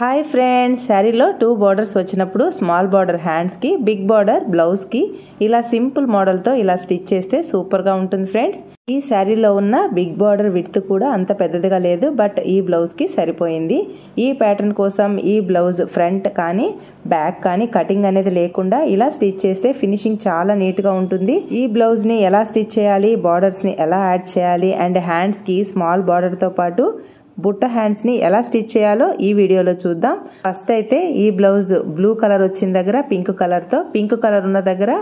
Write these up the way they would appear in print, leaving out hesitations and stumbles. Hi friends, శారీలో 2 borders వచ్చినప్పుడు small border హ్యాండ్స్కి, బిగ్ బార్డర్ బ్లౌజ్కి ఇలా సింపుల్ మోడల్తో ఇలా స్టిచ్ చేస్తే సూపర్గా ఉంటుంది ఫ్రెండ్స్. ఈ శారీలో ఉన్న బిగ్ బార్డర్ విడ్త్ కూడా అంత పెద్దదిగా లేదు, బట్ ఈ బ్లౌజ్కి సరిపోయింది. ఈ ప్యాటర్న్ కోసం ఈ బ్లౌజ్ ఫ్రంట్ కానీ బ్యాక్ కానీ కటింగ్ అనేది లేకుండా ఇలా స్టిచ్ చేస్తే ఫినిషింగ్ చాలా నీట్గా ఉంటుంది. ఈ బ్లౌజ్ని ఎలా స్టిచ్ చేయాలి, బార్డర్స్ని ఎలా యాడ్ చేయాలి అండ్ హ్యాండ్స్కి స్మాల్ బార్డర్తో పాటు బుట్ట హ్యాండ్స్ని ఎలా స్టిచ్ చేయాలో ఈ వీడియోలో చూద్దాం. ఫస్ట్ అయితే ఈ బ్లౌజ్ బ్లూ కలర్ వచ్చిన దగ్గర పింక్ కలర్తో, పింక్ కలర్ ఉన్న దగ్గర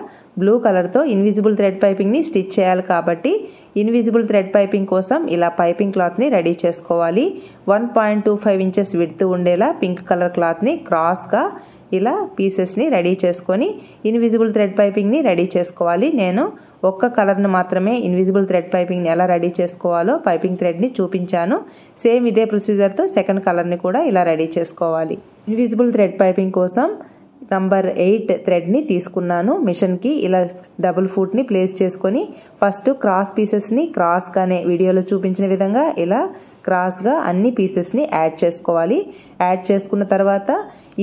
బ్లూ కలర్తో ఇన్విజిబుల్ థ్రెడ్ పైపింగ్ని స్టిచ్ చేయాలి. కాబట్టి ఇన్విజిబుల్ థ్రెడ్ పైపింగ్ కోసం ఇలా పైపింగ్ క్లాత్ని రెడీ చేసుకోవాలి. 1.25 ఇంచెస్ విడ్త్ ఉండేలా పింక్ కలర్ క్లాత్ని క్రాస్గా ఇలా పీసెస్ని రెడీ చేసుకొని ఇన్విజిబుల్ థ్రెడ్ పైపింగ్ని రెడీ చేసుకోవాలి. నేను ఒక్క కలర్ను మాత్రమే ఇన్విజిబుల్ థ్రెడ్ పైపింగ్ని ఎలా రెడీ చేసుకోవాలో పైపింగ్ థ్రెడ్ని చూపించాను. సేమ్ ఇదే ప్రొసీజర్తో సెకండ్ కలర్ని కూడా ఇలా రెడీ చేసుకోవాలి. ఇన్విజిబుల్ థ్రెడ్ పైపింగ్ కోసం నంబర్ 8 థ్రెడ్ని తీసుకున్నాను. మిషన్కి ఇలా డబుల్ ఫూట్ని ప్లేస్ చేసుకొని ఫస్ట్ క్రాస్ పీసెస్ని క్రాస్గానే వీడియోలో చూపించిన విధంగా ఇలా క్రాస్గా అన్ని పీసెస్ని యాడ్ చేసుకోవాలి. యాడ్ చేసుకున్న తర్వాత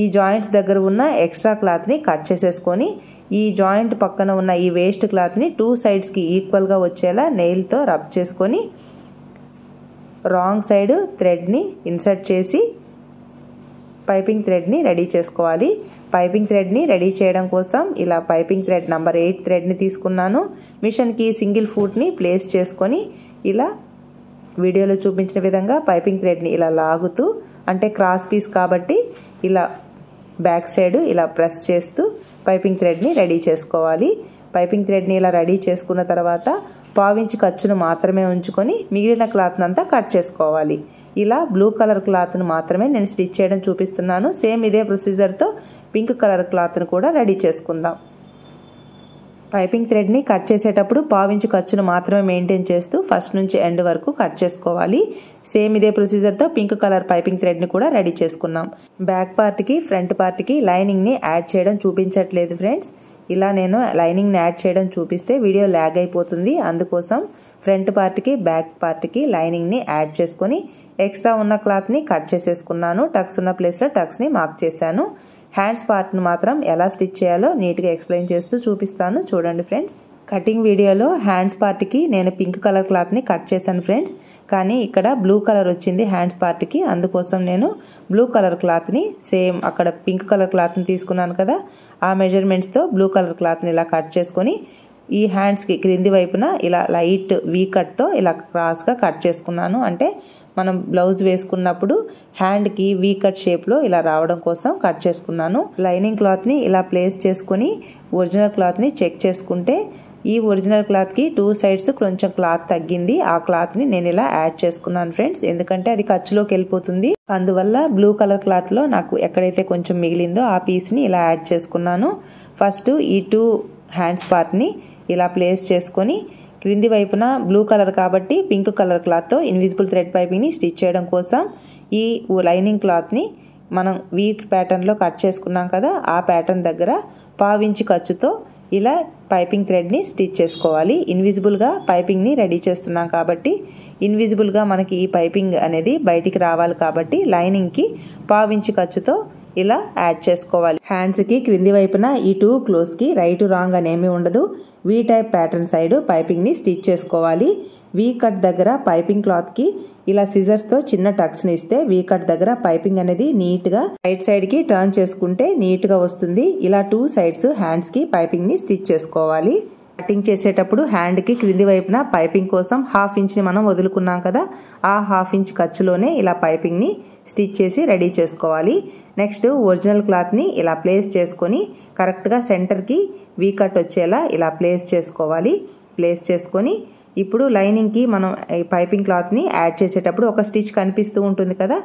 ఈ జాయింట్స్ దగ్గర ఉన్న ఎక్స్ట్రా క్లాత్ని కట్ చేసేసుకొని ఈ జాయింట్ పక్కన ఉన్న ఈ వేస్ట్ క్లాత్ని 2 సైడ్స్కి ఈక్వల్గా వచ్చేలా నెయిల్తో రబ్ చేసుకొని రాంగ్ సైడ్ థ్రెడ్ని ఇన్సర్ట్ చేసి పైపింగ్ థ్రెడ్ని రెడీ చేసుకోవాలి. పైపింగ్ థ్రెడ్ని రెడీ చేయడం కోసం ఇలా పైపింగ్ థ్రెడ్ నంబర్ 8 థ్రెడ్ని తీసుకున్నాను. మిషన్కి సింగిల్ ఫూట్ని ప్లేస్ చేసుకొని ఇలా వీడియోలో చూపించిన విధంగా పైపింగ్ థ్రెడ్ని ఇలా లాగుతూ, అంటే క్రాస్ పీస్ కాబట్టి ఇలా బ్యాక్ సైడ్ ఇలా ప్రెస్ చేస్తూ పైపింగ్ థ్రెడ్ని రెడీ చేసుకోవాలి. పైపింగ్ థ్రెడ్ని ఇలా రెడీ చేసుకున్న తర్వాత 1/4 ఇంచ్ ఖర్చును మాత్రమే ఉంచుకొని మిగిలిన క్లాత్ని అంతా కట్ చేసుకోవాలి. ఇలా బ్లూ కలర్ క్లాత్ను మాత్రమే నేను స్టిచ్ చేయడం చూపిస్తున్నాను. సేమ్ ఇదే ప్రొసీజర్తో పింక్ కలర్ క్లాత్ను కూడా రెడీ చేసుకుందాం. పైపింగ్ థ్రెడ్ని కట్ చేసేటప్పుడు 1/4 ఇంచ్ ఖర్చును మాత్రమే మెయింటైన్ చేస్తూ ఫస్ట్ నుంచి ఎండ్ వరకు కట్ చేసుకోవాలి. సేమ్ ఇదే ప్రొసీజర్తో పింక్ కలర్ పైపింగ్ థ్రెడ్ని కూడా రెడీ చేసుకున్నాం. బ్యాక్ పార్ట్కి ఫ్రంట్ పార్ట్కి లైనింగ్ని యాడ్ చేయడం చూపించట్లేదు ఫ్రెండ్స్. ఇలా నేను లైనింగ్ని యాడ్ చేయడం చూపిస్తే వీడియో ల్యాగ్ అయిపోతుంది. అందుకోసం ఫ్రంట్ పార్ట్కి బ్యాక్ పార్ట్కి లైనింగ్ని యాడ్ చేసుకొని ఎక్స్ట్రా ఉన్న క్లాత్ని కట్ చేసేసుకున్నాను. టక్స్ ఉన్న ప్లేస్లో టక్స్ని మార్క్ చేశాను. హ్యాండ్స్ పార్ట్ను మాత్రం ఎలా స్టిచ్ చేయాలో నీట్గా ఎక్స్ప్లెయిన్ చేస్తూ చూపిస్తాను, చూడండి ఫ్రెండ్స్. కటింగ్ వీడియోలో హ్యాండ్స్ పార్ట్కి నేను పింక్ కలర్ క్లాత్ని కట్ చేశాను ఫ్రెండ్స్, కానీ ఇక్కడ బ్లూ కలర్ వచ్చింది హ్యాండ్స్ పార్ట్కి. అందుకోసం నేను బ్లూ కలర్ క్లాత్ని సేమ్ అక్కడ పింక్ కలర్ క్లాత్ని తీసుకున్నాను కదా, ఆ మెజర్మెంట్స్తో బ్లూ కలర్ క్లాత్ని ఇలా కట్ చేసుకొని ఈ హ్యాండ్స్కి క్రింది వైపున ఇలా లైట్ వీ కట్తో ఇలా క్రాస్గా కట్ చేసుకున్నాను. అంటే మనం బ్లౌజ్ వేసుకున్నప్పుడు హ్యాండ్కి వీ కట్ షేప్లో ఇలా రావడం కోసం కట్ చేసుకున్నాను. లైనింగ్ క్లాత్ని ఇలా ప్లేస్ చేసుకుని ఒరిజినల్ క్లాత్ని చెక్ చేసుకుంటే ఈ ఒరిజినల్ క్లాత్కి 2 సైడ్స్ కొంచెం క్లాత్ తగ్గింది. ఆ క్లాత్ని నేను ఇలా యాడ్ చేసుకున్నాను ఫ్రెండ్స్, ఎందుకంటే అది ఖర్చులోకి వెళ్ళిపోతుంది. అందువల్ల బ్లూ కలర్ క్లాత్లో నాకు ఎక్కడైతే కొంచెం మిగిలిందో ఆ పీస్ని ఇలా యాడ్ చేసుకున్నాను. ఫస్ట్ ఈ 2 హ్యాండ్స్ పార్ట్ని ఇలా ప్లేస్ చేసుకొని క్రింది వైపున బ్లూ కలర్ కాబట్టి పింక్ కలర్ క్లాత్తో ఇన్విజిబుల్ థ్రెడ్ పైపింగ్ని స్టిచ్ చేయడం కోసం ఈ లైనింగ్ క్లాత్ని మనం వీ ప్యాటర్న్లో కట్ చేసుకున్నాం కదా, ఆ ప్యాటర్న్ దగ్గర 1/4 ఇంచ్ ఖర్చుతో ఇలా పైపింగ్ థ్రెడ్ని స్టిచ్ చేసుకోవాలి. ఇన్విజిబుల్గా పైపింగ్ని రెడీ చేస్తున్నాం కాబట్టి ఇన్విజిబుల్గా మనకి ఈ పైపింగ్ అనేది బయటికి రావాలి కాబట్టి లైనింగ్కి 1/4 ఇంచ్ ఖర్చుతో ఇలా యాడ్ చేసుకోవాలి. హ్యాండ్స్కి క్రింది వైపున ఈ 2 క్లోజ్కి రైట్ రాంగ్ అనేమి ఉండదు. వీ టైప్ ప్యాటర్న్ సైడ్ పైపింగ్ని స్టిచ్ చేసుకోవాలి. వీ కట్ దగ్గర పైపింగ్ క్లాత్కి ఇలా సిజర్స్తో చిన్న టక్స్ని ఇస్తే వీ కట్ దగ్గర పైపింగ్ అనేది నీట్గా రైట్ సైడ్కి టర్న్ చేసుకుంటే నీట్గా వస్తుంది. ఇలా 2 సైడ్స్ హ్యాండ్స్కి పైపింగ్ని స్టిచ్ చేసుకోవాలి. కటింగ్ చేసేటప్పుడు హ్యాండ్కి క్రింది వైపున పైపింగ్ కోసం 1/2 ఇంచ్ని మనం వదులుకున్నాం కదా, ఆ 1/2 ఇంచ్ ఖర్చులోనే ఇలా పైపింగ్ని స్టిచ్ చేసి రెడీ చేసుకోవాలి. నెక్స్ట్ ఒరిజినల్ క్లాత్ని ఇలా ప్లేస్ చేసుకొని కరెక్ట్గా సెంటర్కి వీ కట్ వచ్చేలా ఇలా ప్లేస్ చేసుకోవాలి. ప్లేస్ చేసుకొని ఇప్పుడు లైనింగ్కి మనం పైపింగ్ క్లాత్ని యాడ్ చేసేటప్పుడు ఒక స్టిచ్ కనిపిస్తూ ఉంటుంది కదా,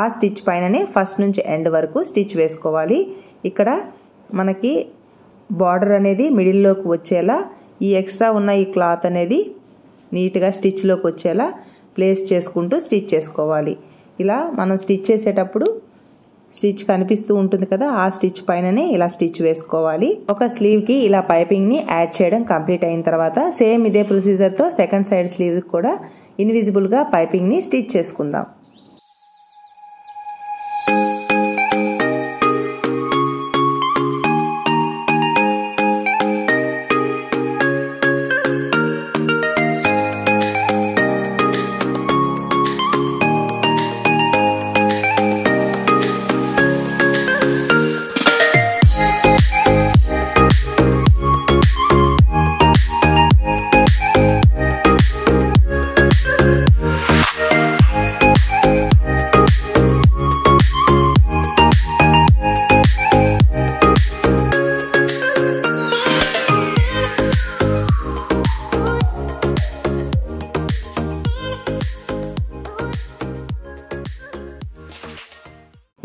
ఆ స్టిచ్ పైననే ఫస్ట్ నుంచి ఎండ్ వరకు స్టిచ్ వేసుకోవాలి. ఇక్కడ మనకి బార్డర్ అనేది మిడిల్లోకి వచ్చేలా ఈ ఎక్స్ట్రా ఉన్న ఈ క్లాత్ అనేది నీట్గా స్టిచ్లోకి వచ్చేలా ప్లేస్ చేసుకుంటూ స్టిచ్ చేసుకోవాలి. ఇలా మనం స్టిచ్ చేసేటప్పుడు స్టిచ్ కనిపిస్తూ ఉంటుంది కదా, ఆ స్టిచ్ పైననే ఇలా స్టిచ్ వేసుకోవాలి. ఒక స్లీవ్కి ఇలా పైపింగ్ని యాడ్ చేయడం కంప్లీట్ అయిన తర్వాత సేమ్ ఇదే ప్రొసీజర్తో సెకండ్ సైడ్ స్లీవ్కి కూడా ఇన్విజిబుల్గా పైపింగ్ని స్టిచ్ చేసుకుందాం.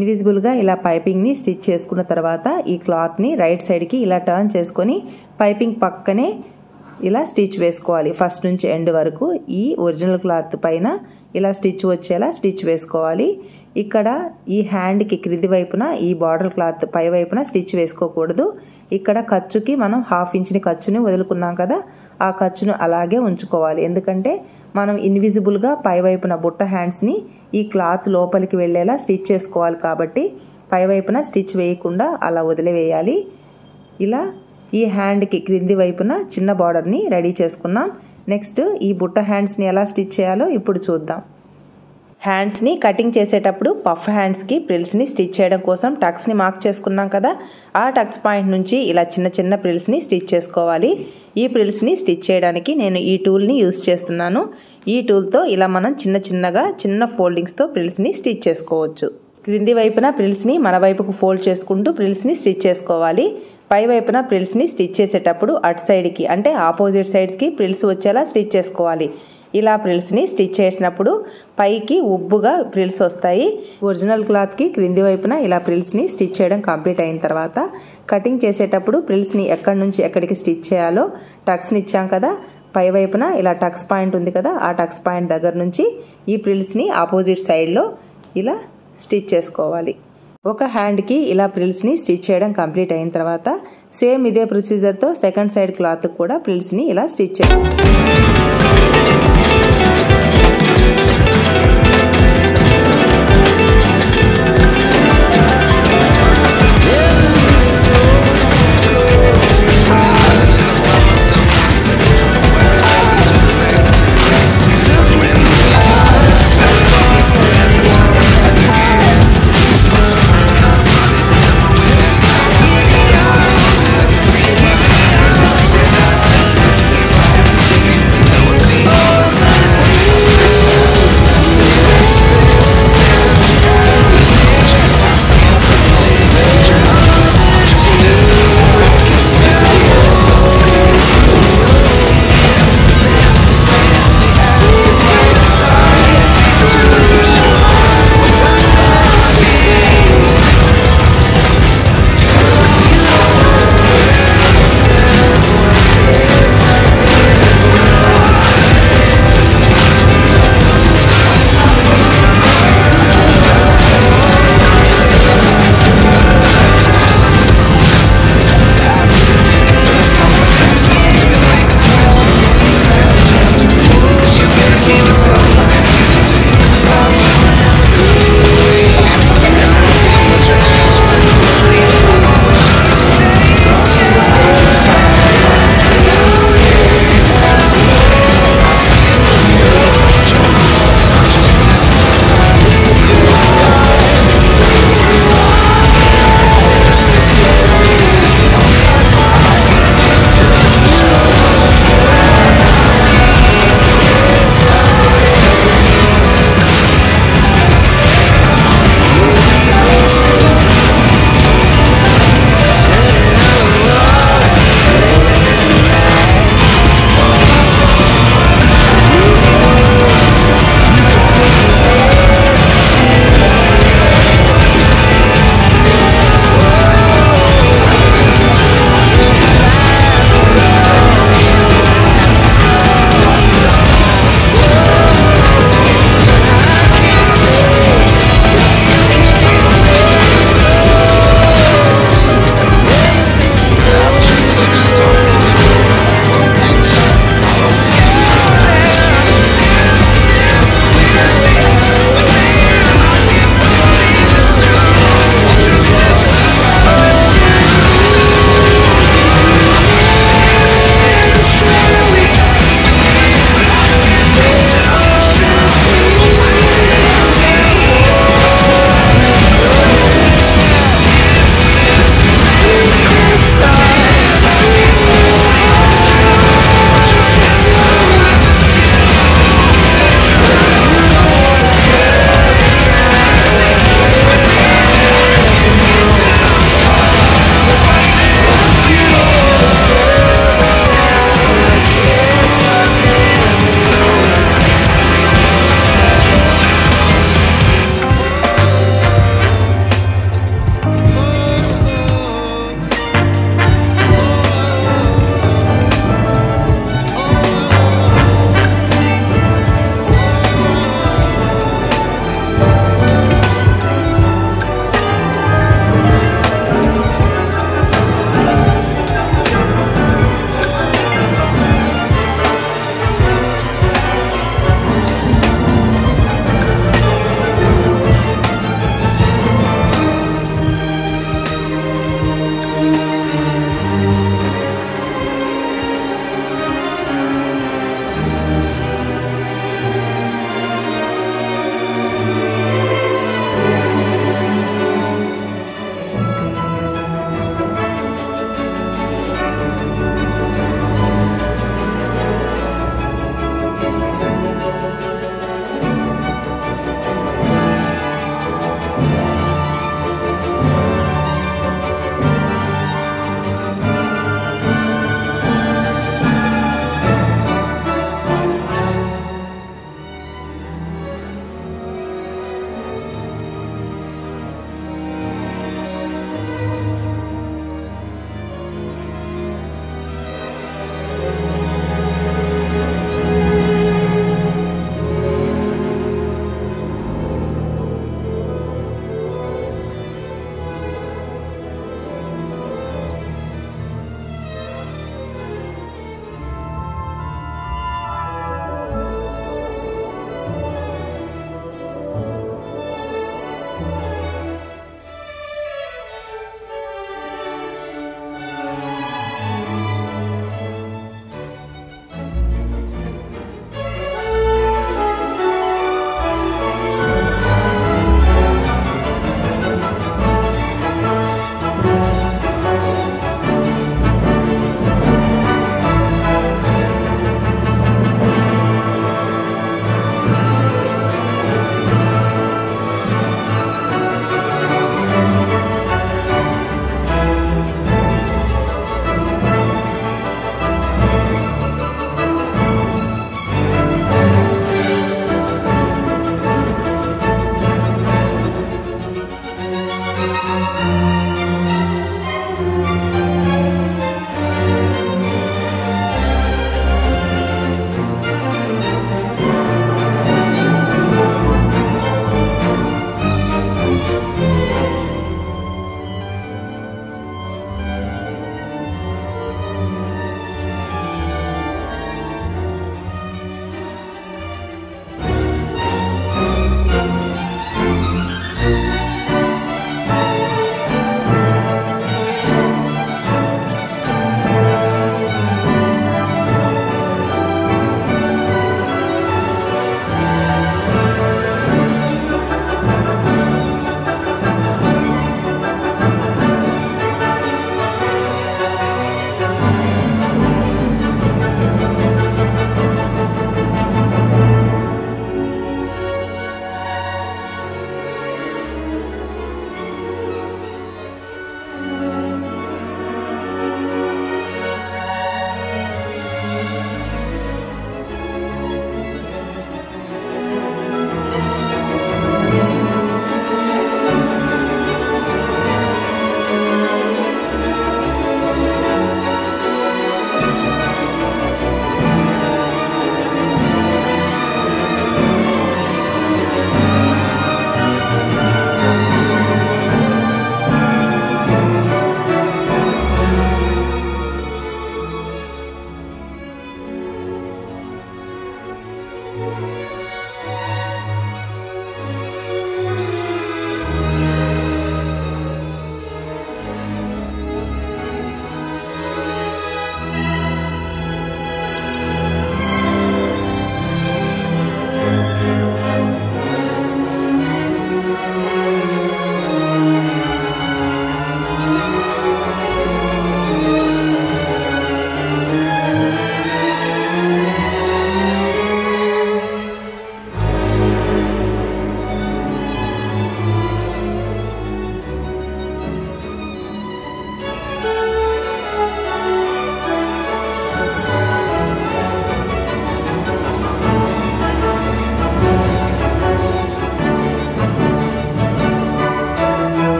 ఇన్విజిబుల్ గా ఇలా పైపింగ్ ని స్టిచ్ చేసుకున్న తర్వాత ఈ క్లాత్ ని రైట్ సైడ్ కి ఇలా టర్న్ చేసుకొని పైపింగ్ పక్కనే ఇలా స్టిచ్ వేసుకోవాలి. ఫస్ట్ నుంచి ఎండ్ వరకు ఈ ఒరిజినల్ క్లాత్ పైన ఇలా స్టిచ్ వచ్చేలా స్టిచ్ వేసుకోవాలి. ఇక్కడ ఈ హ్యాండ్కి క్రింది వైపున ఈ బార్డర్ క్లాత్ పై వైపున స్టిచ్ వేసుకోకూడదు. ఇక్కడ ఖర్చుకి మనం హాఫ్ ఇంచ్ని ఖర్చుని వదులుకున్నాం కదా, ఆ ఖర్చును అలాగే ఉంచుకోవాలి. ఎందుకంటే మనం ఇన్విజిబుల్గా పై వైపున బుట్ట హ్యాండ్స్ని ఈ క్లాత్ లోపలికి వెళ్ళేలా స్టిచ్ చేసుకోవాలి కాబట్టి పై వైపున స్టిచ్ వేయకుండా అలా వదిలివేయాలి. ఇలా ఈ హ్యాండ్కి క్రింది వైపున చిన్న బార్డర్ని రెడీ చేసుకున్నాం. నెక్స్ట్ ఈ బుట్ట హ్యాండ్స్ని ఎలా స్టిచ్ చేయాలో ఇప్పుడు చూద్దాం. హ్యాండ్స్ని కటింగ్ చేసేటప్పుడు పఫ్ హ్యాండ్స్కి ప్రిల్స్ని స్టిచ్ చేయడం కోసం టక్స్ని మార్క్ చేసుకున్నాం కదా, ఆ టక్స్ పాయింట్ నుంచి ఇలా చిన్న చిన్న ప్రిల్స్ని స్టిచ్ చేసుకోవాలి. ఈ ప్రిల్స్ని స్టిచ్ చేయడానికి నేను ఈ టూల్ని యూజ్ చేస్తున్నాను. ఈ టూల్తో ఇలా మనం చిన్న చిన్నగా చిన్న ఫోల్డింగ్స్తో ప్రిల్స్ని స్టిచ్ చేసుకోవచ్చు. క్రింది వైపున ప్రిల్స్ని మన వైపుకు ఫోల్డ్ చేసుకుంటూ ప్రిల్స్ని స్టిచ్ చేసుకోవాలి. పై వైపున ప్రిల్స్ని స్టిచ్ చేసేటప్పుడు అటు సైడ్కి అంటే ఆపోజిట్ సైడ్స్కి ప్రిల్స్ వచ్చేలా స్టిచ్ చేసుకోవాలి. ఇలా ప్రిల్స్ని స్టిచ్ చేసినప్పుడు పైకి ఉబ్బుగా ప్రిల్స్ వస్తాయి. ఒరిజినల్ క్లాత్కి క్రింది వైపున ఇలా ప్రిల్స్ని స్టిచ్ చేయడం కంప్లీట్ అయిన తర్వాత కటింగ్ చేసేటప్పుడు ప్రిల్స్ని ఎక్కడి నుంచి ఎక్కడికి స్టిచ్ చేయాలో టక్స్ని ఇచ్చాం కదా, పై వైపున ఇలా టక్స్ పాయింట్ ఉంది కదా, ఆ టక్స్ పాయింట్ దగ్గర నుంచి ఈ ప్రిల్స్ని ఆపోజిట్ సైడ్లో ఇలా స్టిచ్ చేసుకోవాలి. ఒక హ్యాండ్కి ఇలా ప్రిల్స్ని స్టిచ్ చేయడం కంప్లీట్ అయిన తర్వాత సేమ్ ఇదే ప్రొసీజర్తో సెకండ్ సైడ్ క్లాత్ కూడా ప్రిల్స్ని ఇలా స్టిచ్ చేసుకోవాలి.